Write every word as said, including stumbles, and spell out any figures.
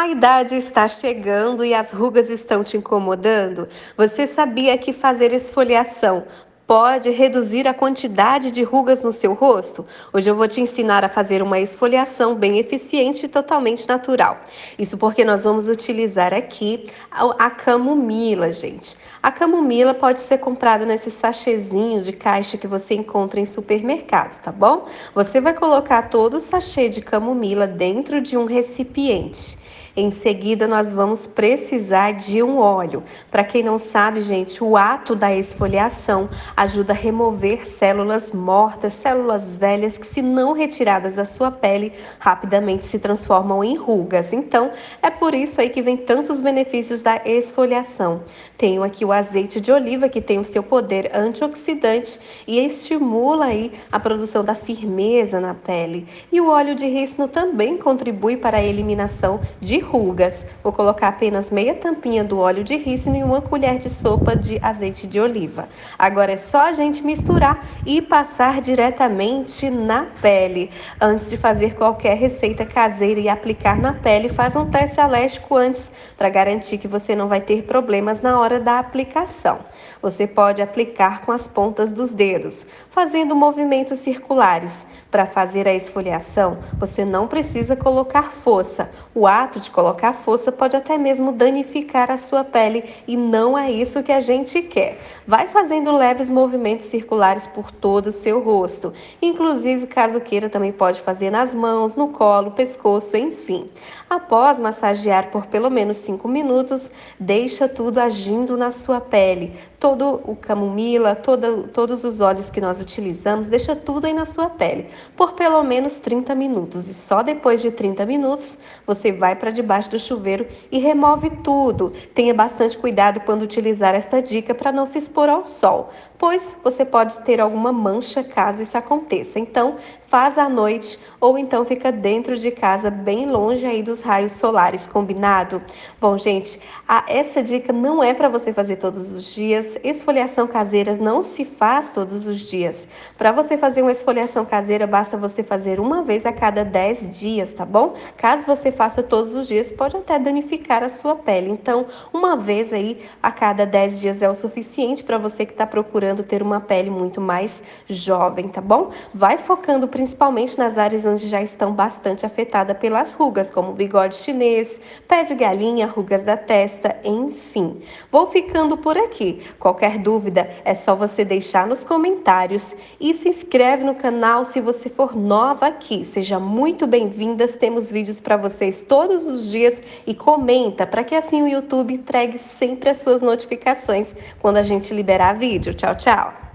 A idade está chegando e as rugas estão te incomodando? Você sabia que fazer esfoliação pode reduzir a quantidade de rugas no seu rosto? Hoje eu vou te ensinar a fazer uma esfoliação bem eficiente e totalmente natural. Isso porque nós vamos utilizar aqui a camomila, gente. A camomila pode ser comprada nesses sachêzinhos de caixa que você encontra em supermercado, tá bom? Você vai colocar todo o sachê de camomila dentro de um recipiente. Em seguida, nós vamos precisar de um óleo. Para quem não sabe, gente, o ato da esfoliação ajuda a remover células mortas, células velhas que, se não retiradas da sua pele, rapidamente se transformam em rugas. Então, é por isso aí que vem tantos benefícios da esfoliação. Tenho aqui o azeite de oliva, que tem o seu poder antioxidante e estimula aí a produção da firmeza na pele. E o óleo de rícino também contribui para a eliminação de rugas. Vou colocar apenas meia tampinha do óleo de rícino e uma colher de sopa de azeite de oliva. Agora é só a gente misturar e passar diretamente na pele. Antes de fazer qualquer receita caseira e aplicar na pele, faz um teste alérgico antes para garantir que você não vai ter problemas na hora da aplicação. Você pode aplicar com as pontas dos dedos, fazendo movimentos circulares. Para fazer a esfoliação, você não precisa colocar força. O ato de colocar força pode até mesmo danificar a sua pele e não é isso que a gente quer. Vai fazendo leves movimentos circulares por todo o seu rosto, inclusive caso queira também pode fazer nas mãos, no colo, pescoço, enfim. Após massagear por pelo menos cinco minutos, deixa tudo agindo na sua pele, todo o camomila, todo, todos os óleos que nós utilizamos, deixa tudo aí na sua pele, por pelo menos trinta minutos e só depois de trinta minutos você vai para debaixo do chuveiro e remove tudo. Tenha bastante cuidado quando utilizar esta dica para não se expor ao sol, pois você pode ter alguma mancha caso isso aconteça. Então, faz à noite ou então fica dentro de casa, bem longe aí dos raios solares, combinado? Bom, gente, a, essa dica não é para você fazer todos os dias. Esfoliação caseira não se faz todos os dias. Para você fazer uma esfoliação caseira, basta você fazer uma vez a cada dez dias, tá bom? Caso você faça todos os dias, pode até danificar a sua pele. Então, uma vez aí a cada dez dias é o suficiente para você que está procurando ter uma pele muito mais jovem, tá bom? Vai focando principalmente nas áreas onde já estão bastante afetadas pelas rugas, como bigode chinês, pé de galinha, rugas da testa, enfim. Vou ficando por aqui. Qualquer dúvida é só você deixar nos comentários e se inscreve no canal se você for nova aqui. Seja muito bem-vindas, temos vídeos para vocês todos os dias e comenta para que assim o YouTube entregue sempre as suas notificações quando a gente liberar vídeo. Tchau, tchau!